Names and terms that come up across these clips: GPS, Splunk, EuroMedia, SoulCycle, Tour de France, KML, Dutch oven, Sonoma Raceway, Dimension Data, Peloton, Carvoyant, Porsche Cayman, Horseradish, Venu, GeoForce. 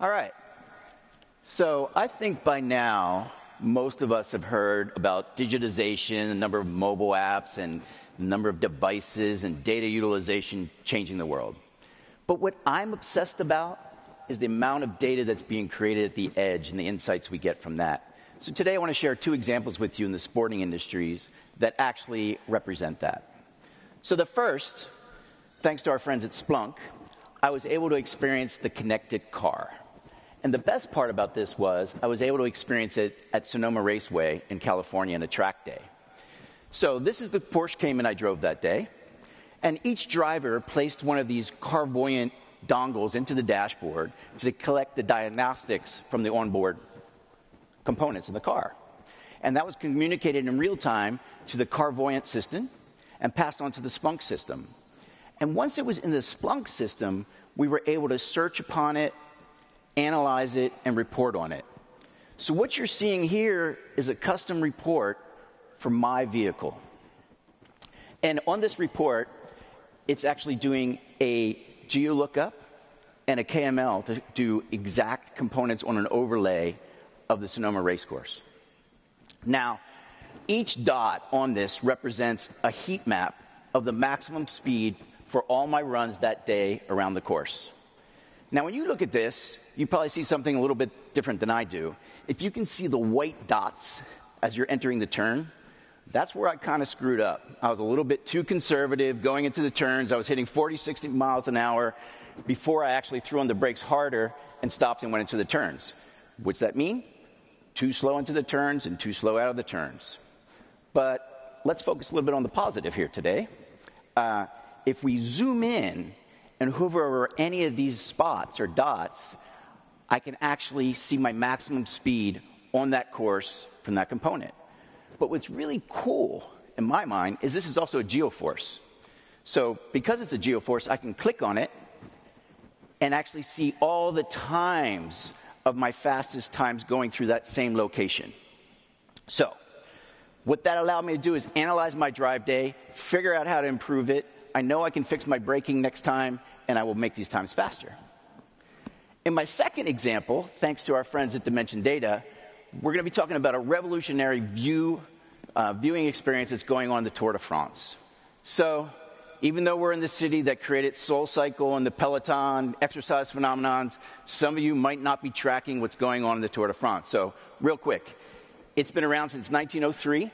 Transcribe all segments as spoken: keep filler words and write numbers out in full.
All right. So I think by now, most of us have heard about digitization, the number of mobile apps, and the number of devices and data utilization changing the world. But what I'm obsessed about is the amount of data that's being created at the edge and the insights we get from that. So today I want to share two examples with you in the sporting industries that actually represent that. So the first, thanks to our friends at Splunk, I was able to experience the connected car. And the best part about this was I was able to experience it at Sonoma Raceway in California on a track day. So this is the Porsche Cayman I drove that day. And each driver placed one of these Carvoyant dongles into the dashboard to collect the diagnostics from the onboard components in the car. And that was communicated in real time to the Carvoyant system and passed on to the Splunk system. And once it was in the Splunk system, we were able to search upon it, analyze it, and report on it. So what you're seeing here is a custom report for my vehicle. And on this report, it's actually doing a geo lookup and a K M L to do exact components on an overlay of the Sonoma race course. Now, each dot on this represents a heat map of the maximum speed for all my runs that day around the course. Now, when you look at this, you probably see something a little bit different than I do. If you can see the white dots as you're entering the turn, that's where I kind of screwed up. I was a little bit too conservative going into the turns. I was hitting forty, sixty miles an hour before I actually threw on the brakes harder and stopped and went into the turns. What's that mean? Too slow into the turns and too slow out of the turns. But let's focus a little bit on the positive here today. Uh, if we zoom in and hover over any of these spots or dots, I can actually see my maximum speed on that course from that component. But what's really cool, in my mind, is this is also a GeoForce. So because it's a GeoForce, I can click on it and actually see all the times of my fastest times going through that same location. So what that allowed me to do is analyze my drive day, figure out how to improve it. I know I can fix my braking next time, and I will make these times faster. In my second example, thanks to our friends at Dimension Data, we're going to be talking about a revolutionary view, uh, viewing experience that's going on in the Tour de France. So even though we're in the city that created SoulCycle and the Peloton exercise phenomenons, some of you might not be tracking what's going on in the Tour de France. So real quick, it's been around since nineteen oh three.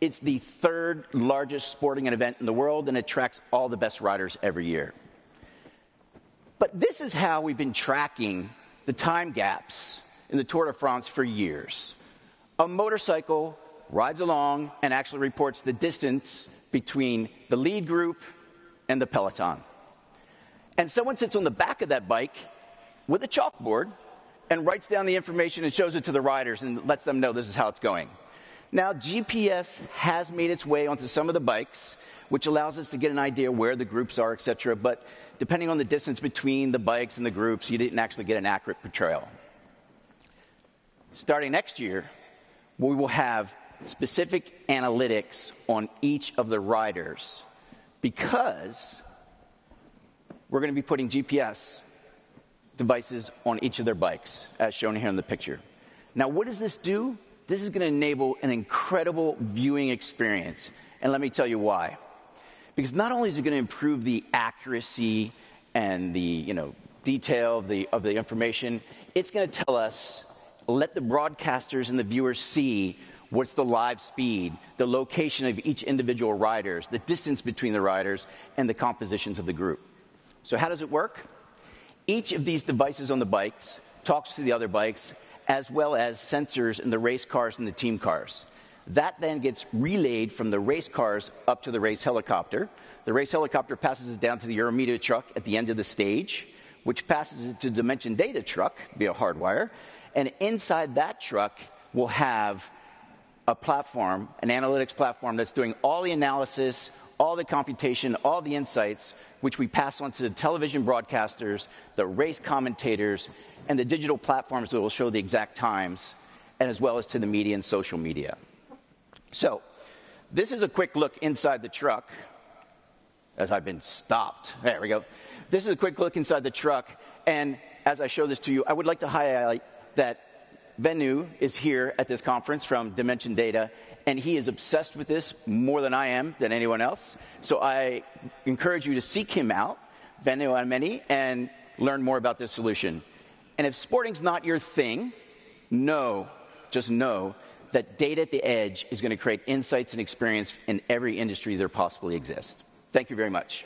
It's the third largest sporting event in the world, and it attracts all the best riders every year. But this is how we've been tracking the time gaps in the Tour de France for years. A motorcycle rides along and actually reports the distance between the lead group and the peloton. And someone sits on the back of that bike with a chalkboard and writes down the information and shows it to the riders and lets them know this is how it's going. Now, G P S has made its way onto some of the bikes, which allows us to get an idea where the groups are, et cetera. But depending on the distance between the bikes and the groups, you didn't actually get an accurate portrayal. Starting next year, we will have specific analytics on each of the riders because we're going to be putting G P S devices on each of their bikes, as shown here in the picture. Now, what does this do? This is going to enable an incredible viewing experience, and let me tell you why. Because not only is it going to improve the accuracy and the, you know, detail of the, of the information, it's going to tell us, let the broadcasters and the viewers see what's the live speed, the location of each individual riders, the distance between the riders, and the compositions of the group. So how does it work? Each of these devices on the bikes talks to the other bikes, as well as sensors in the race cars and the team cars. That then gets relayed from the race cars up to the race helicopter. The race helicopter passes it down to the EuroMedia truck at the end of the stage, which passes it to the Dimension Data truck via hardwire. And inside that truck, we'll have a platform, an analytics platform that's doing all the analysis, all the computation, all the insights, which we pass on to the television broadcasters, the race commentators, and the digital platforms that will show the exact times, and as well as to the media and social media. So this is a quick look inside the truck, as I've been stopped. There we go. This is a quick look inside the truck, and as I show this to you, I would like to highlight that Venu is here at this conference from Dimension Data, and he is obsessed with this more than I am, than anyone else. So I encourage you to seek him out, Venu Anmeni, and learn more about this solution. And if sporting's not your thing, know, just know, that data at the edge is going to create insights and experience in every industry there possibly exists. Thank you very much.